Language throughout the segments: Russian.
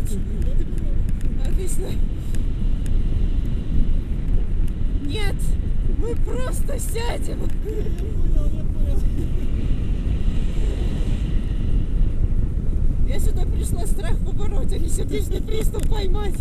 бояться. Объясни. Нет, мы просто сядем. Я сюда пришла страх побороть, а не сердечный приступ поймать.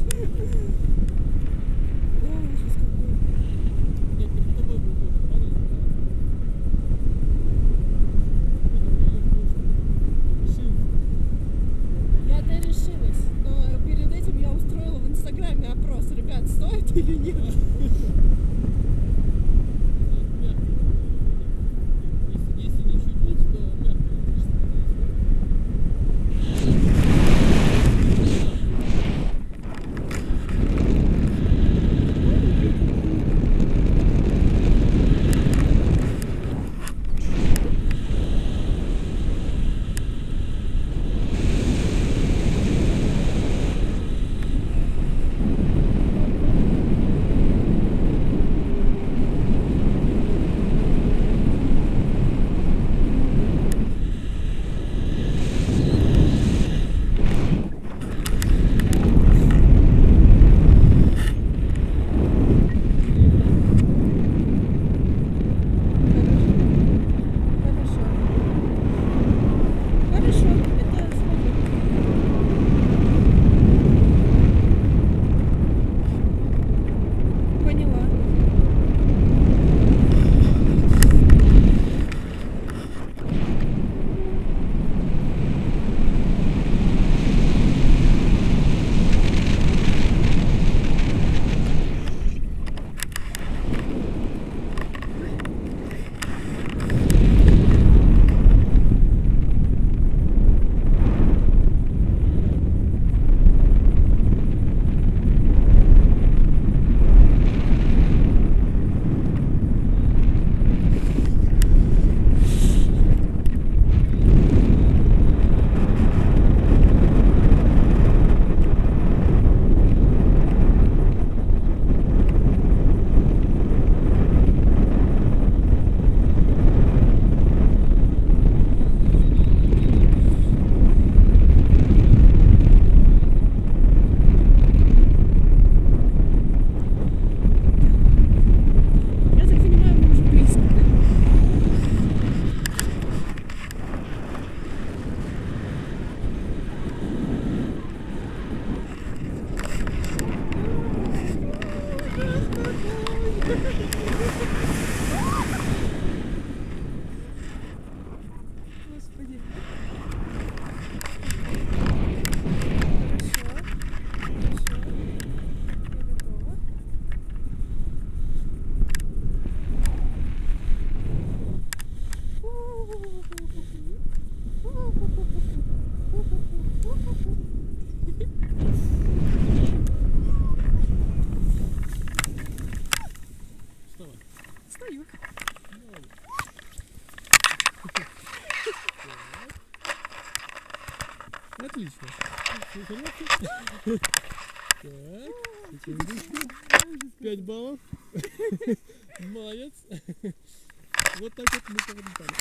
Отлично. Так, 5 баллов. Молодец. Вот так вот мы победили.